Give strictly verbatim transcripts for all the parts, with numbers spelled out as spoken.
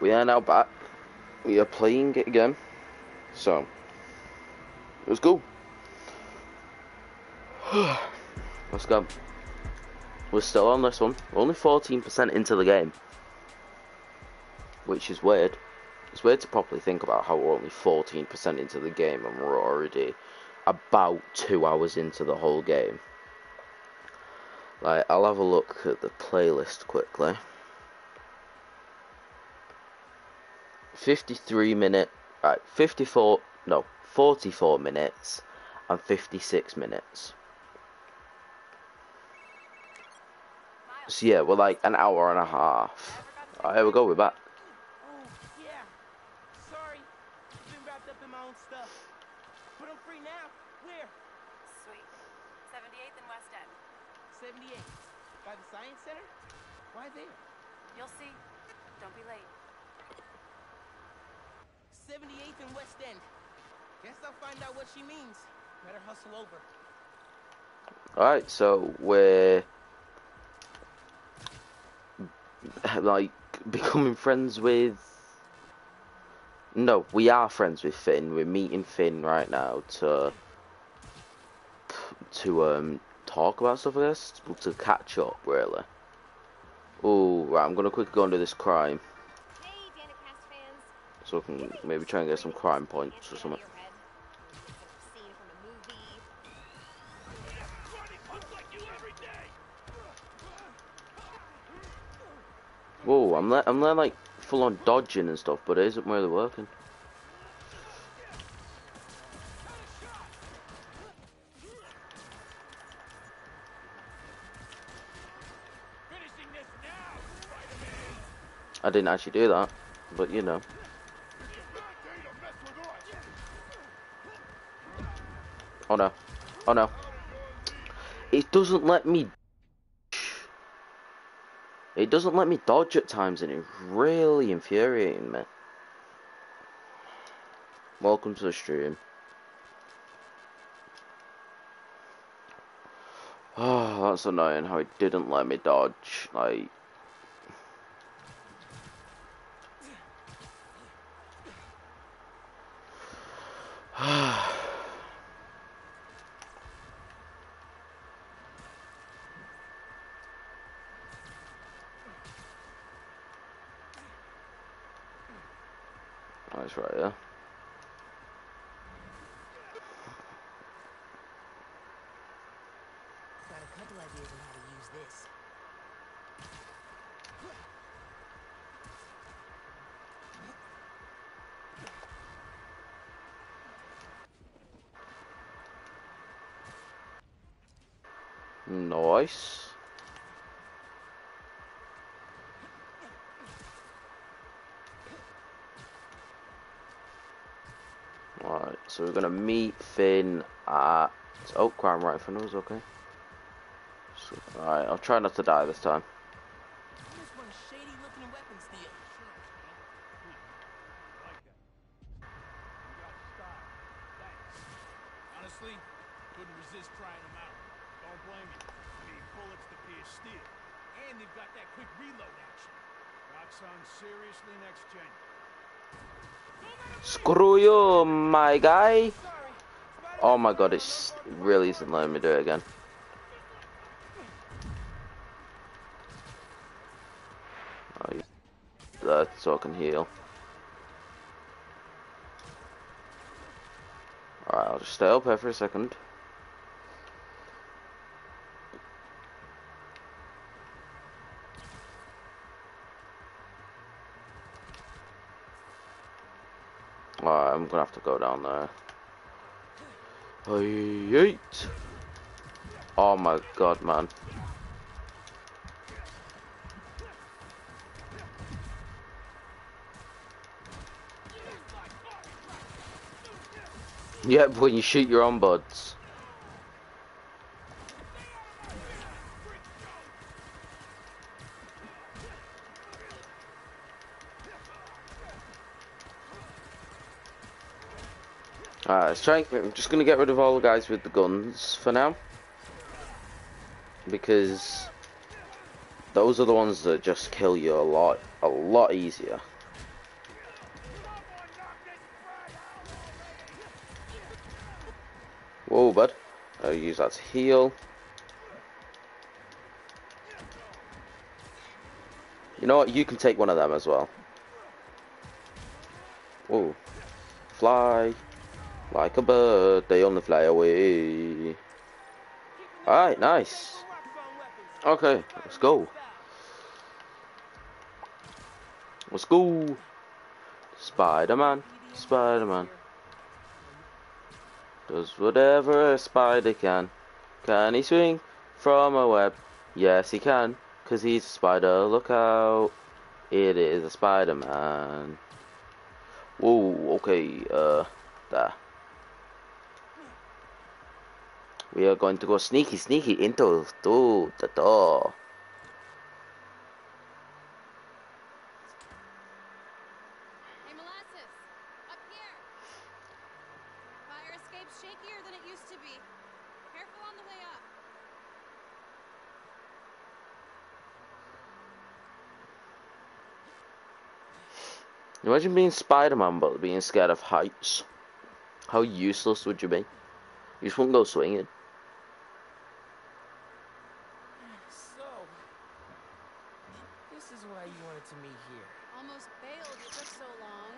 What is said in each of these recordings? We are now back. We are playing it again. So, it was cool. Let's go. We're still on this one. We're only fourteen percent into the game. Which is weird. It's weird to properly think about how we're only fourteen percent into the game and we're already about two hours into the whole game. Like, I'll have a look at the playlist quickly. fifty-three minutes, right, fifty-four, no, forty-four minutes and fifty-six minutes. So yeah, we're like an hour and a half. Alright, here we go, we're back. Alright, so we're like becoming friends with no we are friends with Phin. We're meeting Phin right now to to um talk about stuff, I guess, to catch up really. Oh right, I'm gonna quickly go and do this crime so I can maybe try and get some crime points or something. Whoa, I'm le I'm le like full on dodging and stuff, but it isn't really working. Finishing this now, I didn't actually do that, but you know. Oh no. Oh no. It doesn't let me. It doesn't let me dodge at times, and it's really infuriating me. Welcome to the stream. Oh, that's annoying how it didn't let me dodge. Like, right, yeah. Got a couple ideas on how to use this. Nice. So we're gonna meet Phin at Oakcrown right in front of us, okay. So, alright, I'll try not to die this time. Honestly, couldn't resist trying them out. Don't blame me. I mean, bullets to pierce steel. And they've got that quick reload action. Rocks on seriously next gen. Screw you, my guy. Oh my god, it's, it really isn't letting me do it again. Oh, he's there so I can heal. Alright, I'll just stay up here for a second. Alright, I'm gonna have to go down there. Yeet. Oh my god, man. Yep, when you shoot your own buds. Alright, let's try. I'm just gonna get rid of all the guys with the guns for now, because those are the ones that just kill you a lot, a lot easier. Whoa, bud. I'll use that to heal. You know what? You can take one of them as well. Whoa. Fly. Like a bird. They only fly away. Alright, nice. Okay, let's go. Let's go. Spider-Man. Spider-Man. Does whatever a spider can. Can he swing from a web? Yes, he can. Because he's a spider. Look out. It is a Spider-Man. Whoa, okay. Uh, there. We are going to go sneaky, sneaky into through the door. Hey, Molasses, up here. Fire escape's shakier than it used to be. Careful on the way up. Imagine being Spider-Man but being scared of heights. How useless would you be? You just won't go swinging. To me here. Almost bailed, it took so long.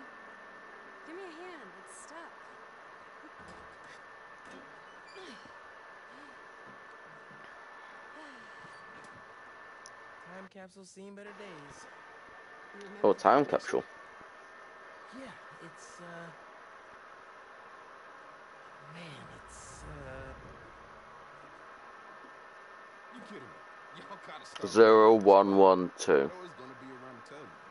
Give me a hand, it's stuck. Time capsule's seen better days. Oh, time capsule. Yeah, it's uh man, it's uh you kidding me. Y'all kinda stuck. Zero one one two.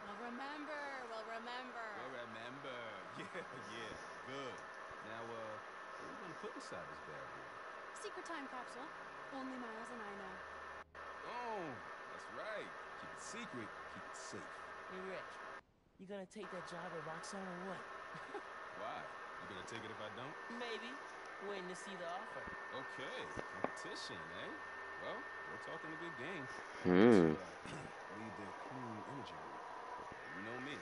Well, remember, well, remember. Well, remember. Yeah, yeah, good. Now, uh, what are we gonna put inside this bag here? Secret time capsule. Only Miles and I know. Oh, that's right. Keep it secret, keep it safe. Hey, Rick, you gonna take that job at Roxanne or what? Why? You gonna take it if I don't? Maybe. Waiting to see the offer. Okay, competition, eh? Well, we're talking a good game. Hmm. Need the clean energy. You know me.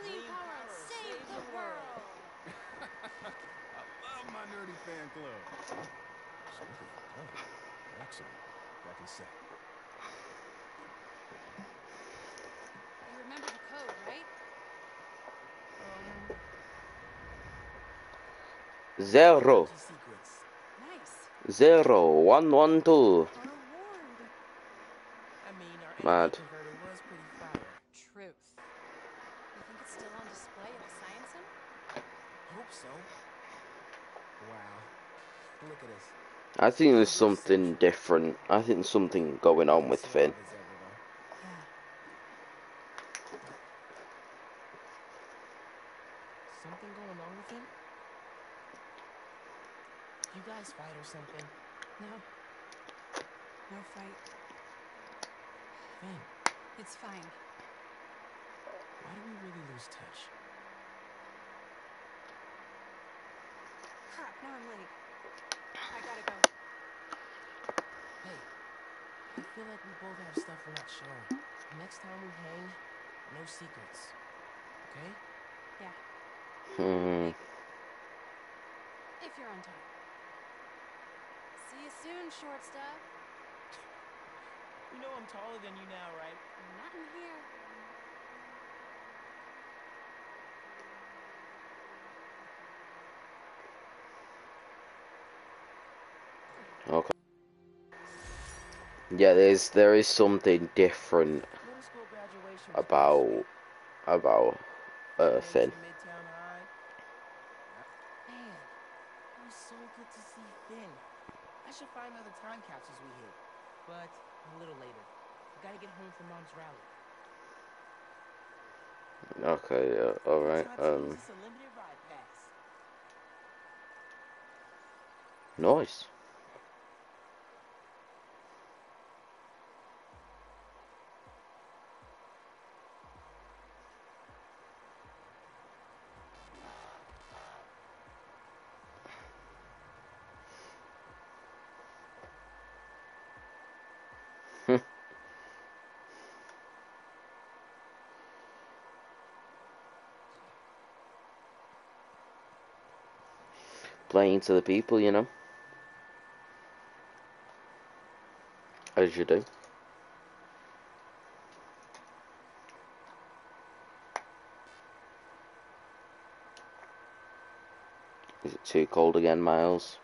Clean power, save the world. I love my nerdy fan club. Excellent. Back in set. You remember the code, right? Um, Zero. Zero, one, one, two. Mad. Truth. You think it's still on display at the science center? Hope so. Wow. Look at this. I think there's something different. I think there's something going on with Phin. Something going on with him? You guys fight or something? No. No fight. Fine. It's fine. Why do we really lose touch? Crap, now I'm late. I gotta go. Hey, I feel like we both have stuff we're not sharing. Next time we hang, no secrets. Okay? Yeah. Hmm. If you're on time. See you soon, short stuff. You know I'm taller than you now, right? Not in here. Okay. Yeah, there's there is something different about about uh Phin. I should find other time capsules we hit, but a little later. I gotta get home for Mom's rally. Okay, yeah, all right. Um. Nice. Playing to the people, you know. as you do. Is it too cold again, Miles?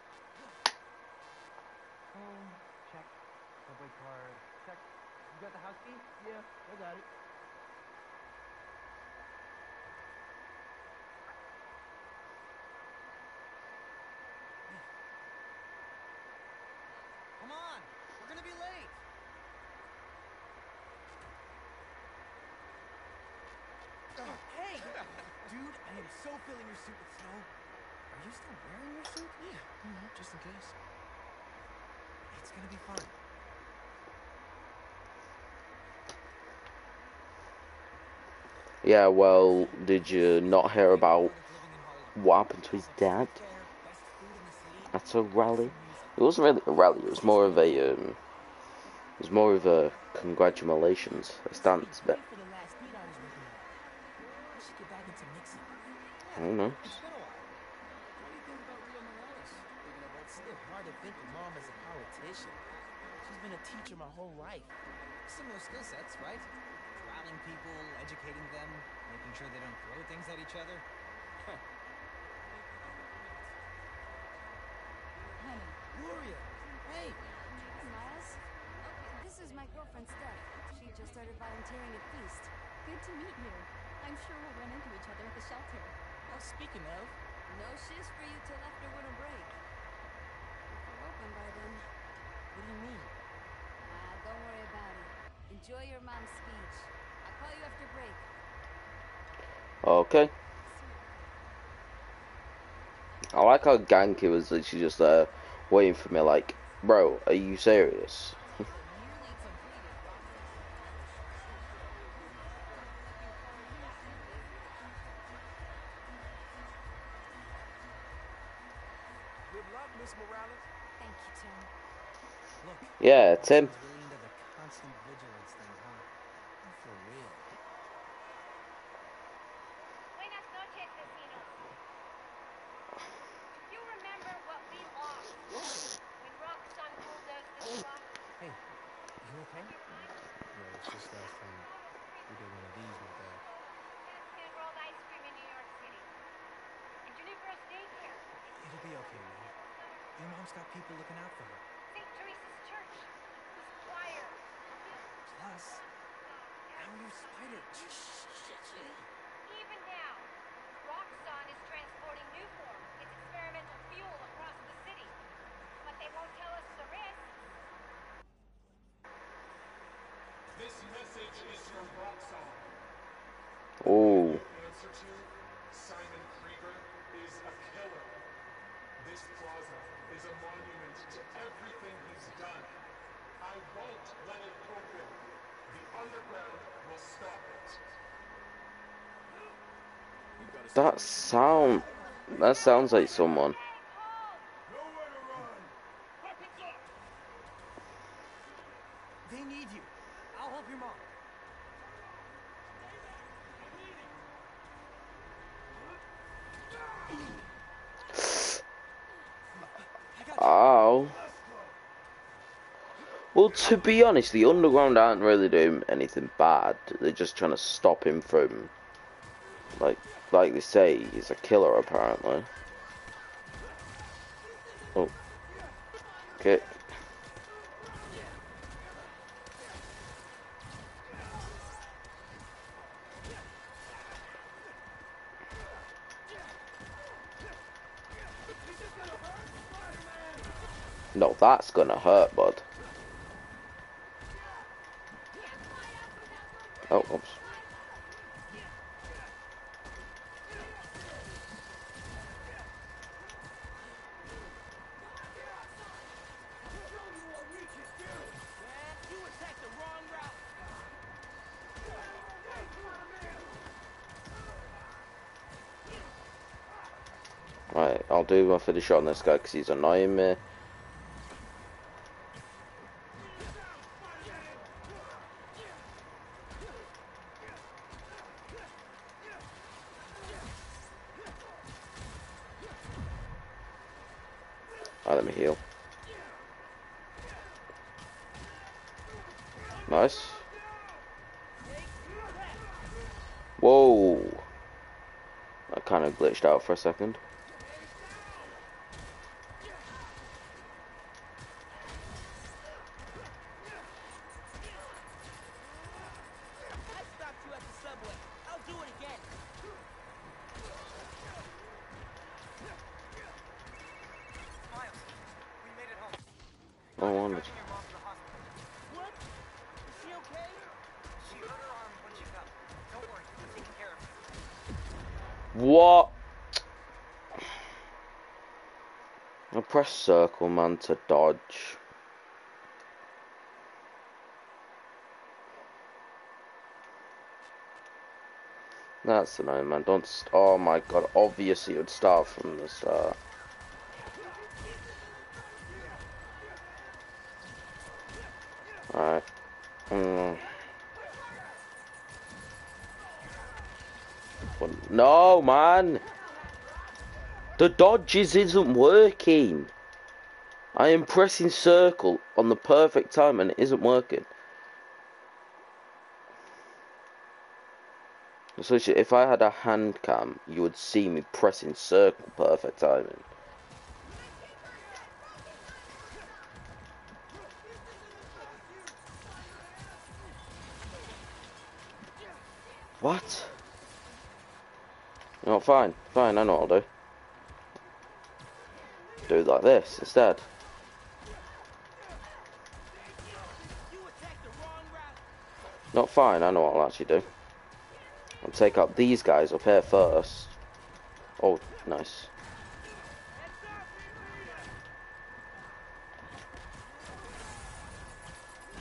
Yeah, well, did you not hear about what happened to his dad at a rally? It wasn't really a rally. It was more of a, um, it was more of a congratulations, a stance bit. I don't know. She's been a teacher my whole life. Similar skill sets, right? Rallying people, educating them, making sure they don't throw things at each other. Honey, Gloria, hey! Hey, Miles. Oh, this is my girlfriend, Steph. She just started volunteering at Beast. Good to meet you. I'm sure we'll run into each other at the shelter. Well, speaking of, no shifts for you till after winter break. We're open by then. What do you mean? Ah, don't worry about it. Enjoy your mom's speech. I'll call you after break. Okay. I like how Ganke was literally just there uh, waiting for me like, bro, are you serious? Yeah, Tim. Oh. Simon Krieger is a killer. This plaza is a monument to everything he's done. I won't let it open. The underground will stop it. That sound. That sounds like someone. To be honest, the underground aren't really doing anything bad. They're just trying to stop him from, like, like they say, he's a killer apparently. Oh, okay. No, that's gonna hurt, bud. Oh, oops. Right, I'll do my finish on this guy because he's annoying me. Nice. Whoa. I kind of glitched out for a second. What? I press circle, man, to dodge. That's annoying, man. Don't. St oh my god! Obviously, it would start from the start. All right. Mm. No, man. The dodges isn't working. I am pressing circle on the perfect time and it isn't working. So if I had a hand cam, you would see me pressing circle perfect timing. What? Oh, fine, fine, I know what I'll do. Do it like this instead. Not fine, I know what I'll actually do. I'll take up these guys up here first. Oh, nice.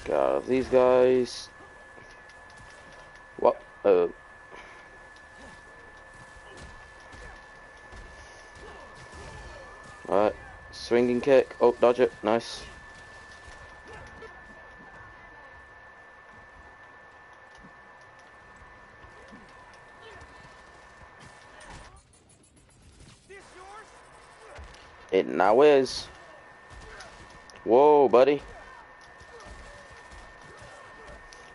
Get out of these guys. What? Oh. Alright, swinging kick. Oh, dodge it. Nice. It now is. Whoa, buddy.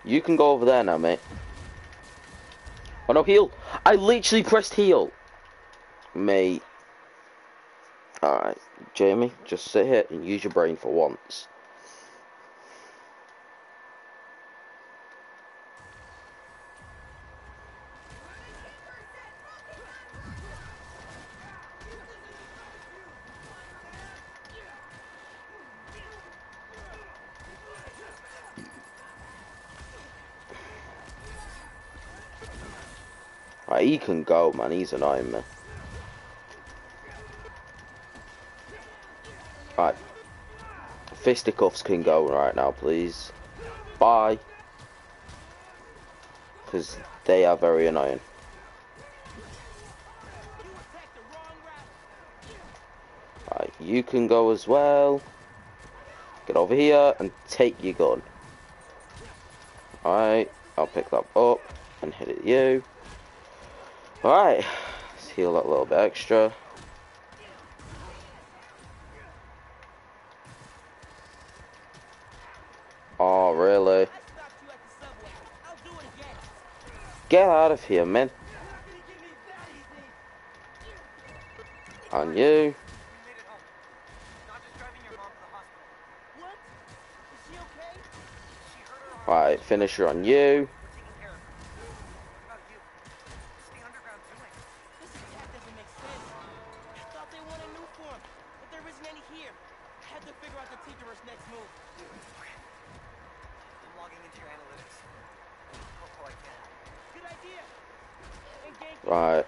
You can go over there now, mate. Oh no, heal. I literally pressed heal. Mate. Alright, Jamie, just sit here and use your brain for once. Right, he can go, man, he's annoying me. Right, fisticuffs can go right now, please. Bye. Because they are very annoying. Right, you can go as well. Get over here and take your gun. Alright, I'll pick that up and hit it at you. Alright, let's heal that little bit extra. Oh, really? Get out of here, man. And you. Right, finisher on you. Right.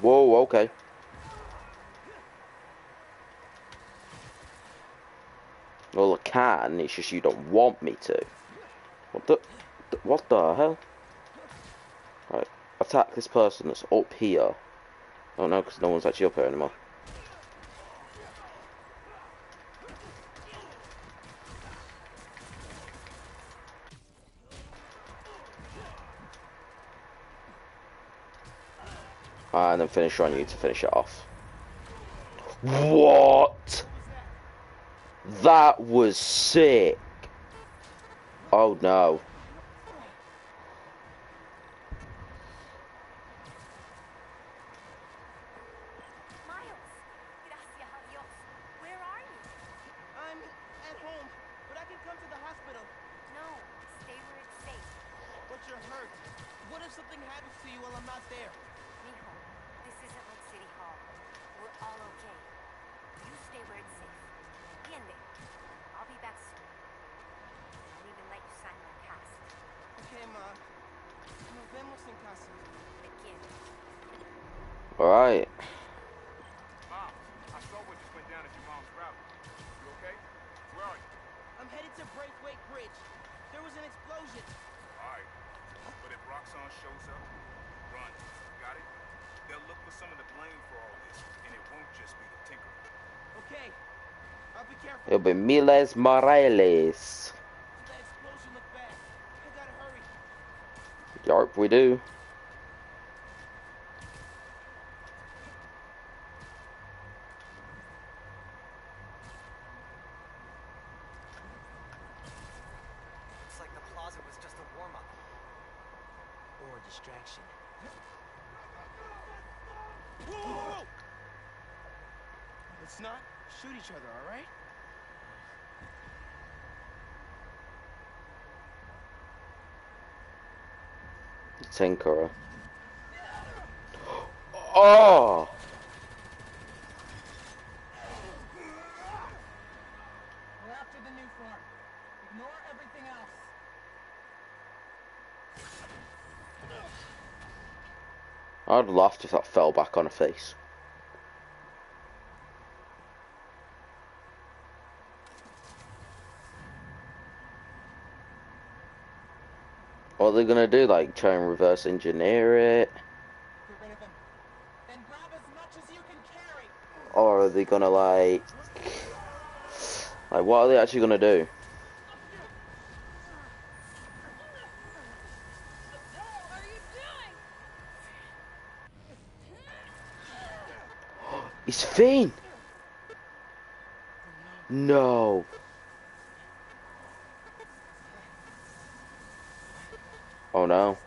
Whoa, okay. Well, I can, it's just you don't want me to. What the, what the hell? Right, attack this person that's up here. Oh no, because no one's actually up here anymore. and then finisher on you to finish it off. What? That was sick. Oh no. Alright. Mom, I saw what just went down at your mom's route. You okay? Where are you? I'm headed to Braithwaite Bridge. There was an explosion. Alright. But if Roxanne shows up, run. Got it? They'll look for someone to blame for all this, and it won't just be the Tinker. Okay. I'll be careful. It'll be Miles Morales. That explosion looked bad. I gotta hurry. Yarp, we do. Tinkerer. Oh! We're after the new farm. Ignore everything else. I'd laughed if that fell back on her face. What are they gonna do? Like try and reverse engineer it? Get rid of him. Then grab as much as you can carry. Or are they gonna like like what are they actually gonna do? What are you doing? It's Phin. No. Oh no.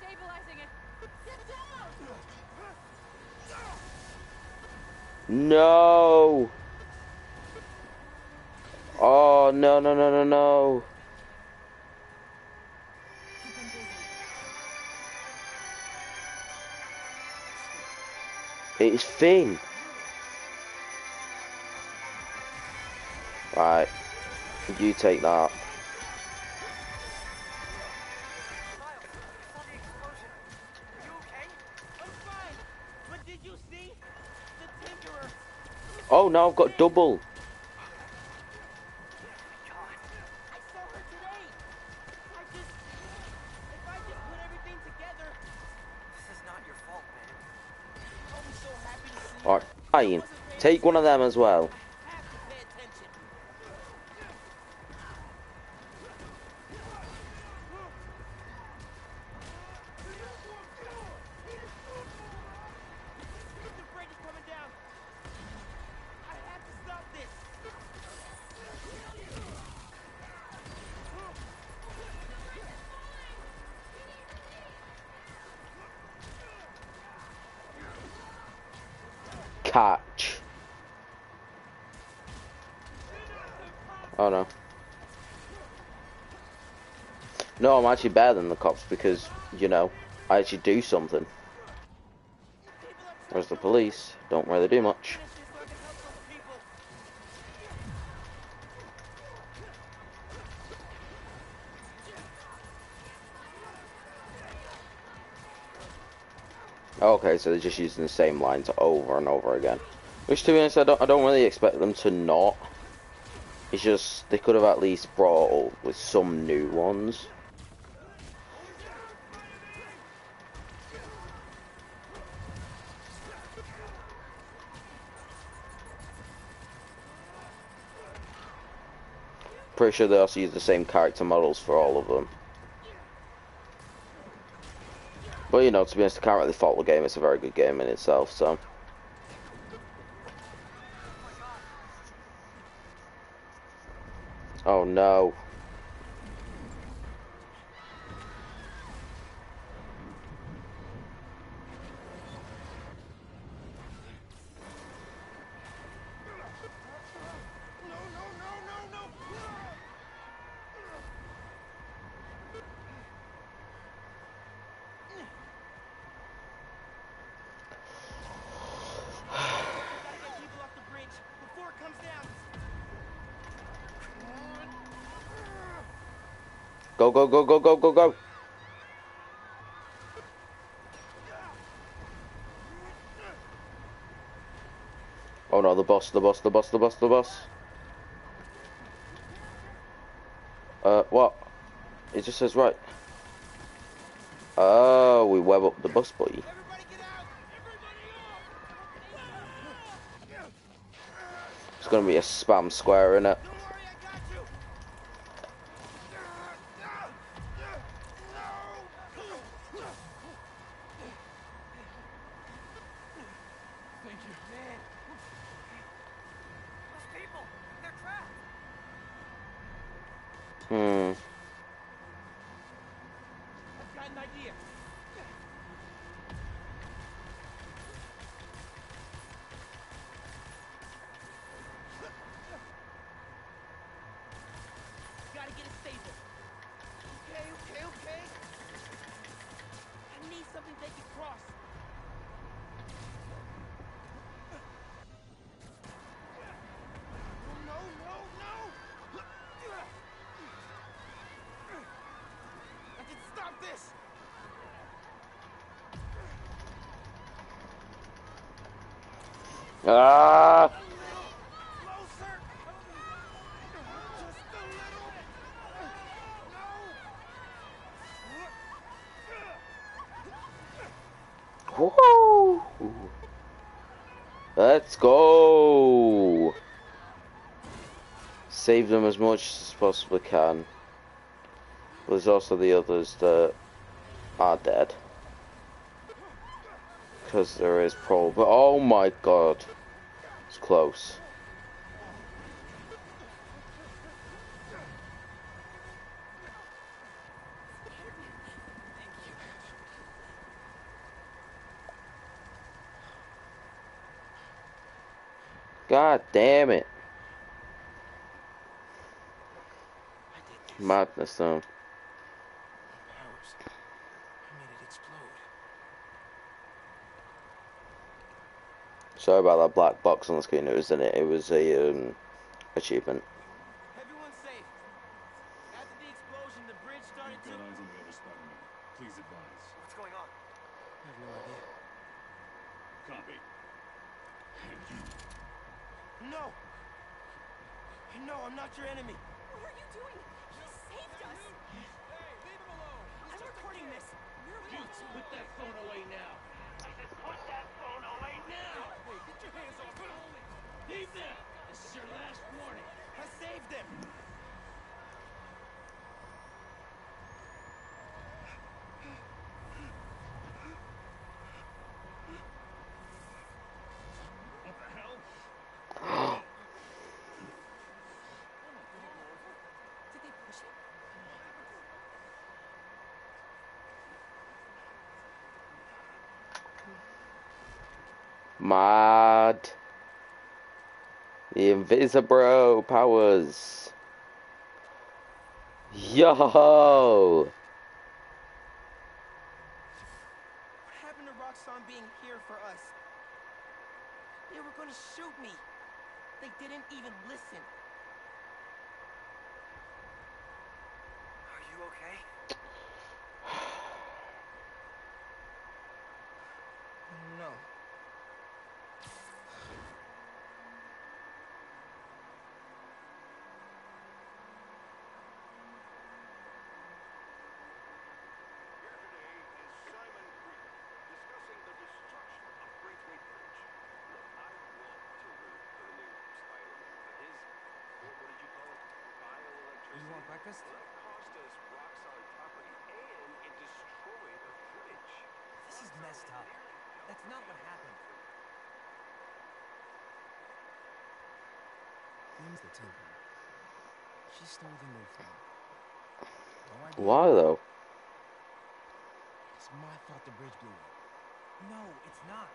No. Oh no no no no no. It's Phin. Right. You take that. Oh, now I've got double. Alright, fine. Take one of them as well. Catch. Oh no. No, I'm actually better than the cops because, you know, I actually do something. Whereas the police don't really do much. Okay, so they're just using the same lines over and over again. Which, to be honest, I don't, I don't really expect them to not. It's just, they could have at least brought up with some new ones. Pretty sure they also use the same character models for all of them. But you know, to be honest, I can't really fault the game. It's a very good game in itself, so. Oh no. Go, go, go, go, go, go, go. Oh no, the boss, the boss, the boss, the boss, the boss. Uh, what? It just says right. Oh, we web up the bus, boy. It's gonna be a spam square, innit? Ah! Whoa! Let's go! Save them as much as possibly can. There's also the others that are dead. Because there is probably. Oh my god. It's close. God damn it. Madness though. Sorry about that black box on the screen. It was in it. It was a um, achievement. Everyone's safe. After the explosion, the bridge started to. Eyes on the other Spiderman. Please advise. What's going on? I have no idea. Copy. No. No, I'm not your enemy. What are you doing? He saved us. Hey, leave him alone. I'm recording this. You put that phone away now. I said put that phone away now. Get your hands off it! Leave them! This is your last warning! I saved them! What the hell? Did they push it? Mad. The Invisibro powers. Yo! What happened to Roxxon being here for us? They were gonna shoot me. They didn't even listen. Are you okay? No. Breakfast? It cost us Roxxon property and it destroyed a fridge. This is messed up. That's not what happened. Things that told me. She stole the new thing. Why though? It's my fault the bridge blew up. No, it's not.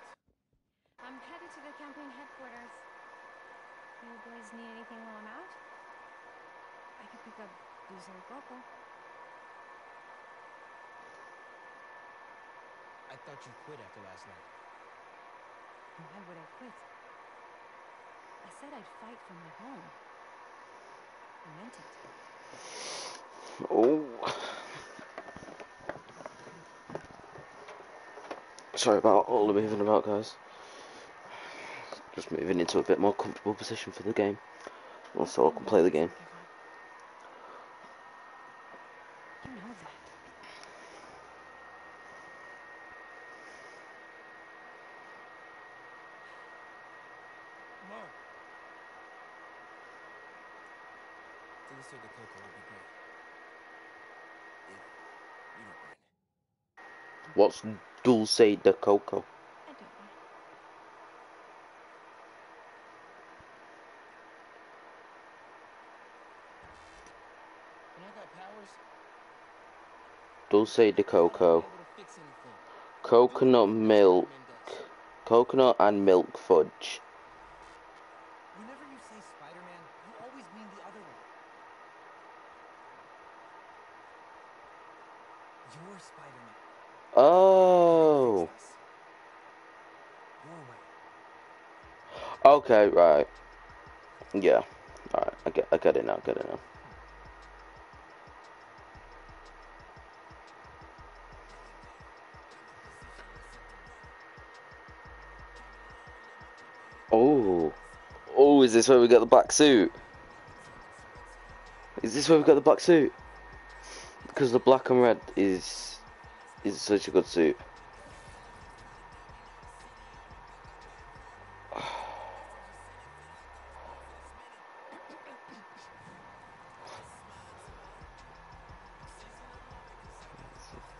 I'm headed to the campaign headquarters. You boys need anything while I'm out? I could pick up Dulce de Coco. I thought you quit after last night. Why would I quit? I said I'd fight for my home. I meant it. Oh. Sorry about all the moving about, guys. Just moving into a bit more comfortable position for the game. Also, I can play the game. What's Dulce de Coco? I don't know. When I got powers, Dulce de Coco. Coconut milk. Coconut and milk fudge. Whenever you say Spiderman, you always mean the other one. You're Spiderman. Oh. Okay, right. Yeah. All right. I get. I get it now. Get it now. Oh. Oh, is this where we got the black suit? Is this where we got the black suit? Because the black and red is. Is such a good suit.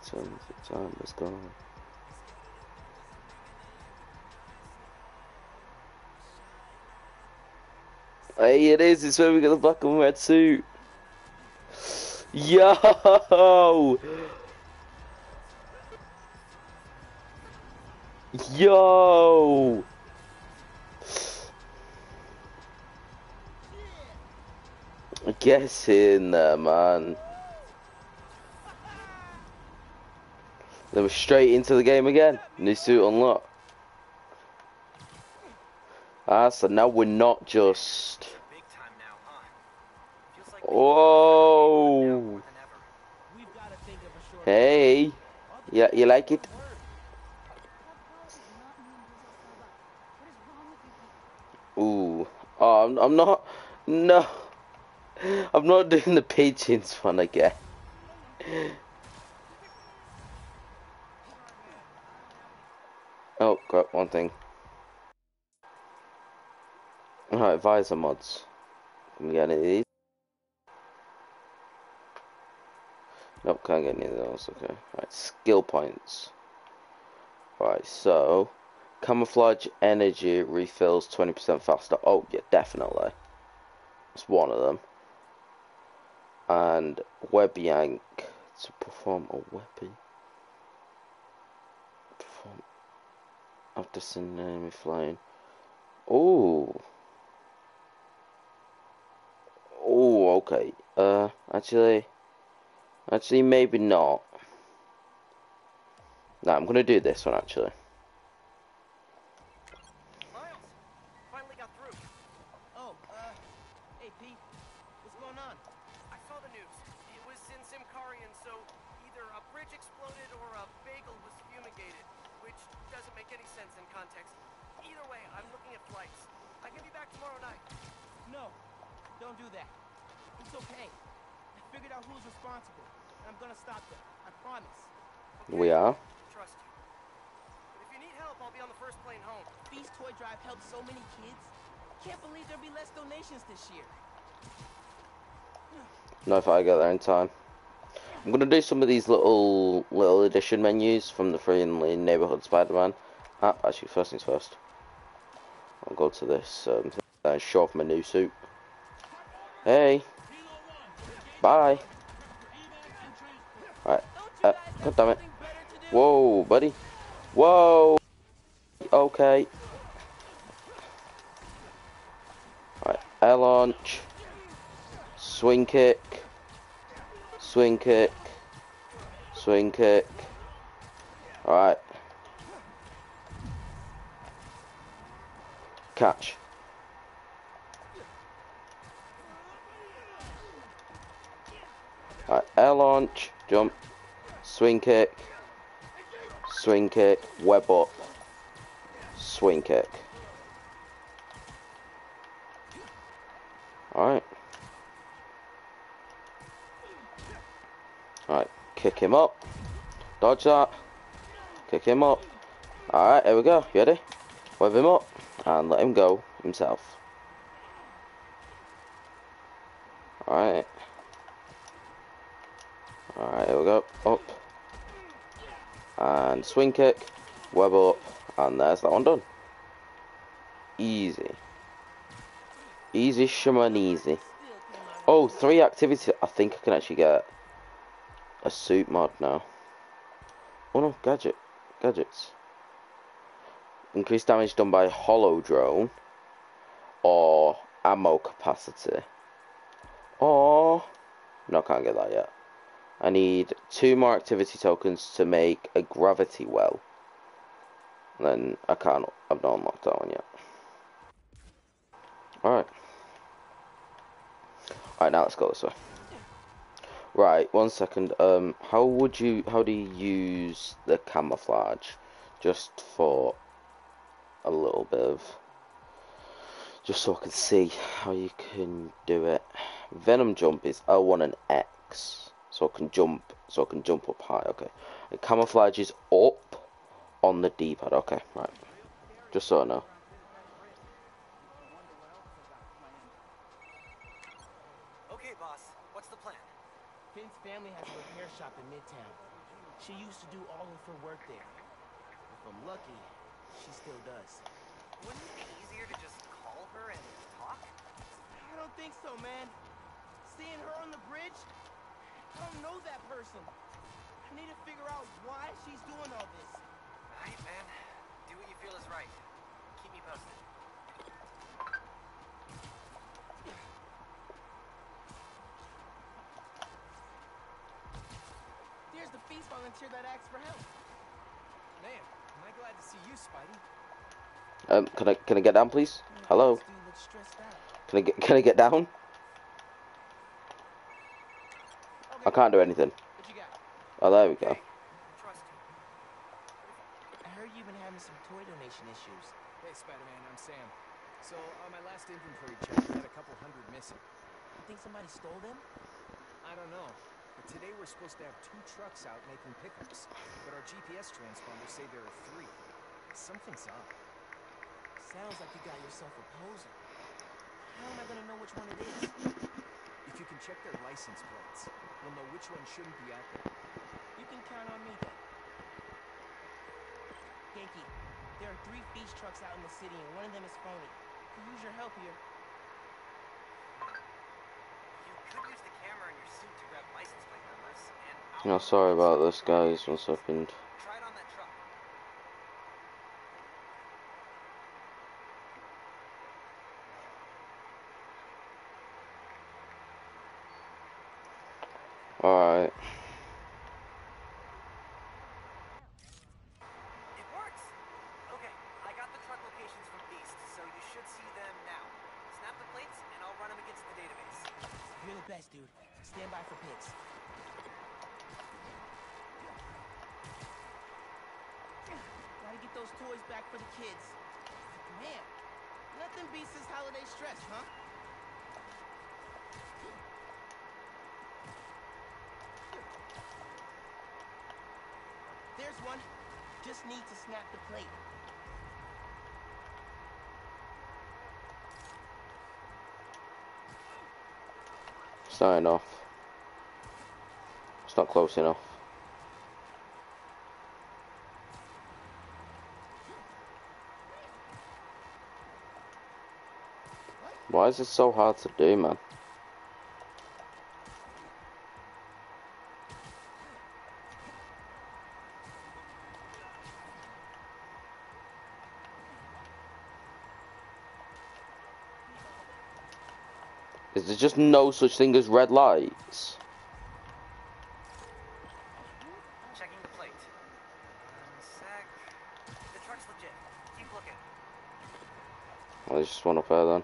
Time, time is gone. Hey, it is. It's where we got the black and red suit. Yo. Yo! Get in there, man. Then we're straight into the game again. New suit unlocked. Ah, so now we're not just. Whoa! Hey! Yeah, you like it? Ooh, oh, I'm, I'm not, no, I'm not doing the pigeons one again. Oh, grab one thing. Alright, visor mods. Can we get any of these? Nope, can't get any of those, okay. Alright, skill points. Alright, so. Camouflage energy refills twenty percent faster. Oh, yeah, definitely. It's one of them. And web yank to perform a weapon. Perform after seeing an enemy flying. Oh. Oh, okay. Uh, actually, actually, maybe not. Nah, I'm gonna do this one actually. We are. Trust you. If you need help, I'll be on the first plane home. Beast toy drive helped so many kids. Can't believe there'll be less donations this year. No, if I get there in time. I'm gonna do some of these little little addition menus from the friendly neighborhood Spider-Man. Ah, actually, first things first. I'll go to this um, and show off my new suit. Hey, bye. Alright. Uh, God damn it! Whoa, buddy. Whoa. Okay. Alright. Air launch. Swing kick. Swing kick. Swing kick. Alright. Catch. Alright, air launch, jump, swing kick, swing kick, web up, swing kick. Alright. Alright, kick him up. Dodge that. Kick him up. Alright, here we go. You ready? Web him up. And let him go himself. Alright. Alright, here we go. Up. And swing kick. Web up. And there's that one done. Easy. Easy, shaman, easy. Oh, three activities. I think I can actually get a suit mod now. Oh no, gadget. Gadgets. Increased damage done by hollow drone, or ammo capacity, or no, can't get that yet. I need two more activity tokens to make a gravity well. And then I can't. I've not unlocked that one yet. All right. All right, now let's go this way. Right, one second. Um, how would you? How do you use the camouflage? Just for a little bit of, just so I can see how you can do it. Venom jump is L one and X, so I can jump, so I can jump up high. Okay, and camouflage is up on the D-pad. Okay, right, just so I know. Okay, boss, what's the plan? Finn's family has a repair shop in Midtown. She used to do all of her work there. If I'm lucky, she still does. Wouldn't it be easier to just call her and talk? I don't think so, man. Seeing her on the bridge? I don't know that person. I need to figure out why she's doing all this. All right, man. Do what you feel is right. Keep me posted. There's the feast volunteer that asked for help. Man. I'm glad to see you, Spidey. Um, can I can I get down, please? Hello. Can I get can I get down? I can't do anything. Oh, there we go. I heard you've been having some toy donation issues. Hey, Spider-Man, I'm Sam. So on my last inventory check, I had a couple hundred missing. You think somebody stole them? I don't know. Today we're supposed to have two trucks out making pickups, but our G P S transponders say there are three. Something's up. Sounds like you got yourself a poser. How am I gonna know which one it is? If you can check their license plates, you'll know which one shouldn't be out there. You can count on me then. Ganke, there are three beast trucks out in the city and one of them is phony. You can use your help here. No, sorry about this, guys. One second. Try it on that truck. All right. It works. Okay, I got the truck locations from Beast, so you should see them now. Snap the plates, and I'll run them against the database. You're the best, dude. Stand by for picks. Get those toys back for the kids. Man, nothing beats this holiday stretch, huh? There's one. Just need to snap the plate. Sign off. It's not close enough. Why is it so hard to do, man? Is there just no such thing as red lights? Checking the plate. One sec. The truck's legit. Keep looking. Well, there's just one up there then.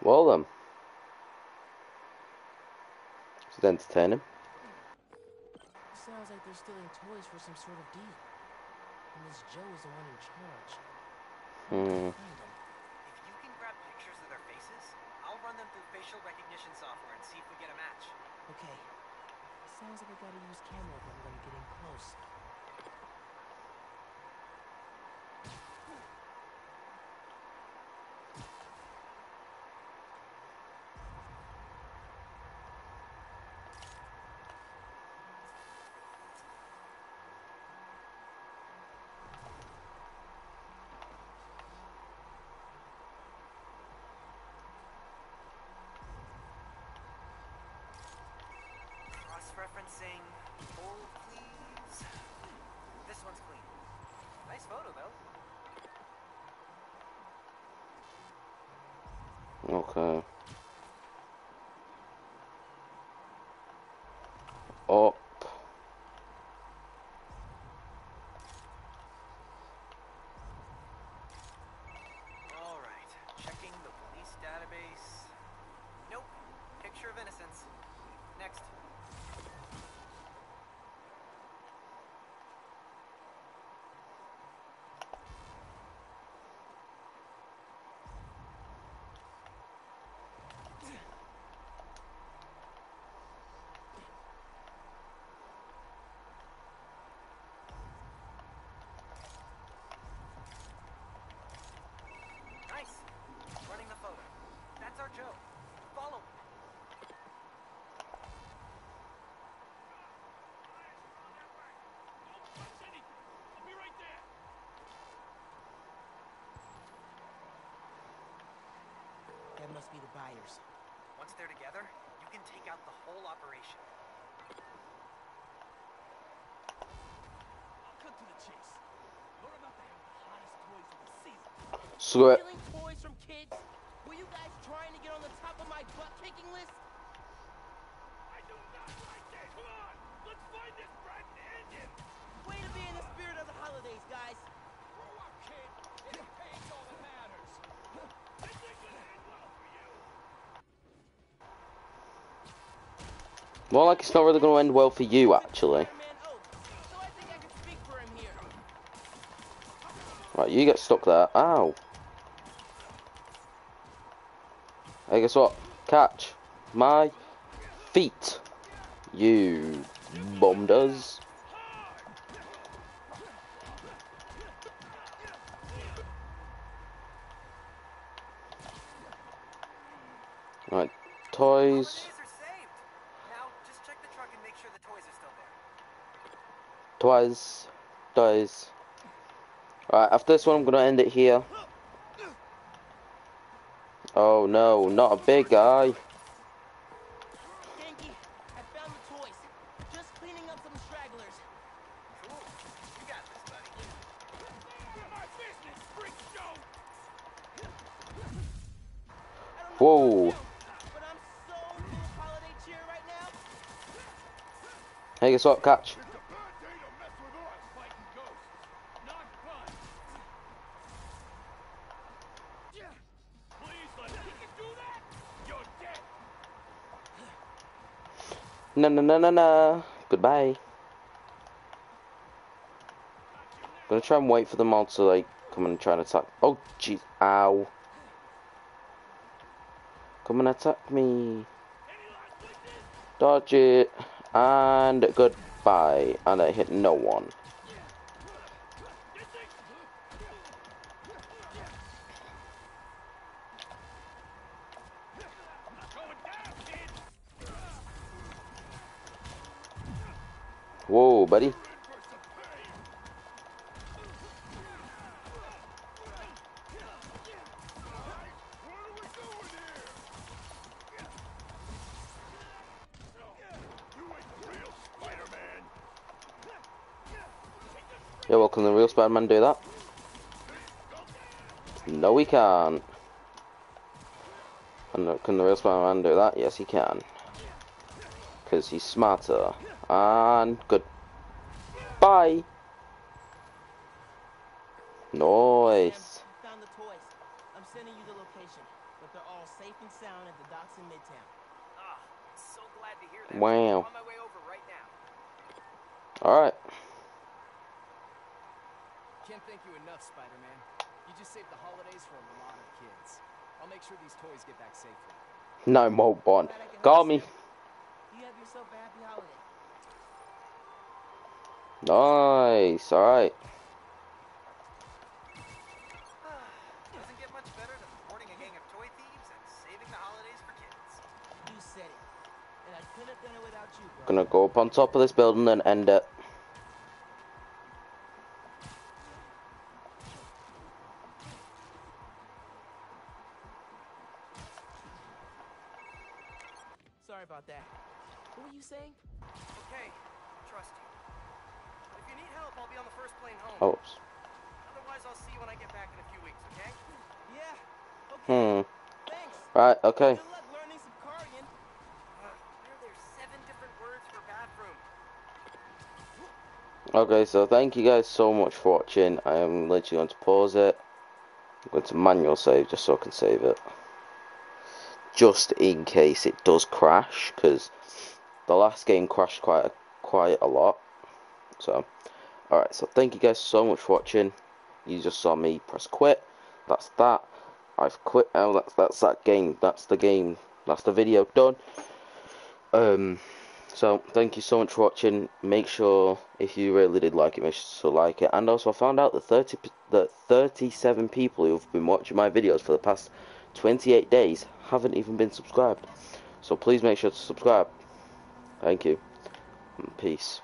Well then, just entertain him. Sounds like they're stealing toys for some sort of deal, and this Joe is the one in charge. Hmm. If you can grab pictures of their faces, I'll run them through facial recognition software and see if we get a match. Okay. Sounds like I gotta use camera when I'm getting close. Referencing old, please. This one's clean. Nice photo, though. Okay. Up. All right. Checking the police database. Nope. Picture of innocence. Next. Must be the buyers. Once they're together, you can take out the whole operation. I'll cut to the chase. We're about to have the hottest toys of the season. Stealing toys from kids? Were you guys trying to get on the top of my butt-kicking list? I do not like this. Come on, let's find this brat and end him. Way to be in the spirit of the holidays, guys. Grow up, kid. It pays all that matters. This ain't gonna end well. More like it's not really going to end well for you, actually. Right, you get stuck there. Ow. Hey, guess what? Catch my feet, you bombers. Right, toys. Twice, twice. Alright, after this one, I'm gonna end it here. Oh no, not a big guy. Ganke, I found the toys. Just cleaning up some stragglers. Cool. You got this, buddy. My business, freak show. Whoa. Hey, Hey, guess what? Catch. No, no, no, no, no. Goodbye. Gonna try and wait for them all to, like, come and try and attack. Oh, jeez. Ow. Come and attack me. Dodge it. And goodbye. And I hit no one. Whoa, buddy. Yeah, well, can the real Spider-Man do that? No, he can't. And can the real Spider-Man do that? Yes, he can. Because he's smarter. And goodbye. Nice. Found the toys. I'm sending you the location, but they're all safe and sound at the docks in Midtown. Ah, so glad to hear that. Wow. On my way over right now. All right. Can't thank you enough, Spider-Man. You just saved the holidays for a lot of kids. I'll make sure these toys get back safely. No more Bond. Call me. You have yourself a happy holiday. Nice, alright. Doesn't get much better than boarding a gang of toy thieves and saving the holidays for kids. You said it. And I couldn't have done it without you, bro. Gonna go up on top of this building and end it. Sorry about that. What were you saying? Okay, trust you. If you need help, I'll be on the first plane home. Oops. Otherwise, I'll see you when I get back in a few weeks, okay? Yeah. Okay. Hmm. Thanks. Right, okay. Good luck learning some Cardian. Uh, there's seven different words for bathroom. Okay, so thank you guys so much for watching. I am literally going to pause it. I'm going to manual save just so I can save it. Just in case it does crash, because the last game crashed quite a, quite a lot. So, alright, so thank you guys so much for watching. You just saw me press quit. That's that. I've quit. Oh, that's, that's that game. That's the game. That's the video done. Um, so, thank you so much for watching. Make sure, if you really did like it, make sure to like it. And also, I found out that, thirty, that thirty-seven people who've been watching my videos for the past twenty-eight days haven't even been subscribed. So, please make sure to subscribe. Thank you. Peace.